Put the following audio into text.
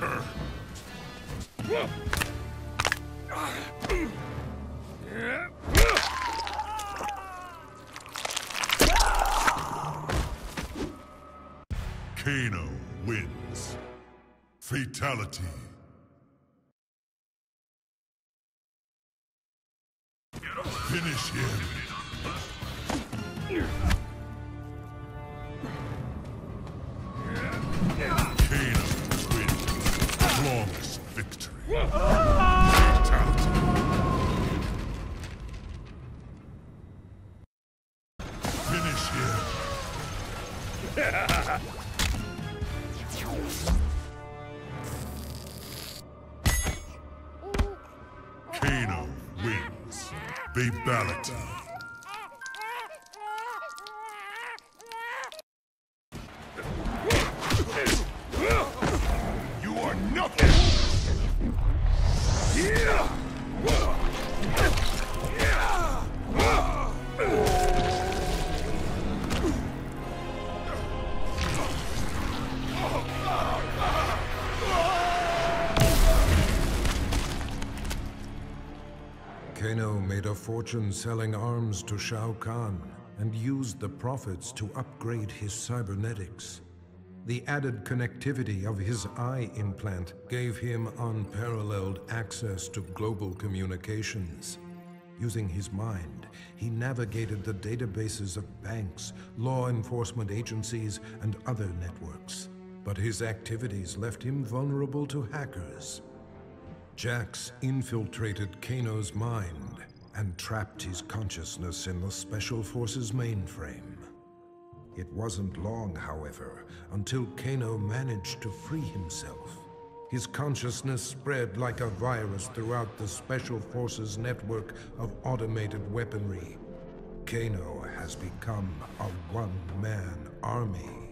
lose her. Kano wins. Fatality. Finish him. Kano wins. Flawless victory. Fatality. Finish him. Kano wins. Babality. You are nothing. Kano made a fortune selling arms to Shao Kahn and used the profits to upgrade his cybernetics. The added connectivity of his eye implant gave him unparalleled access to global communications. Using his mind, he navigated the databases of banks, law enforcement agencies, and other networks. But his activities left him vulnerable to hackers. Jax infiltrated Kano's mind and trapped his consciousness in the Special Forces mainframe. It wasn't long, however, until Kano managed to free himself. His consciousness spread like a virus throughout the Special Forces network of automated weaponry. Kano has become a one-man army.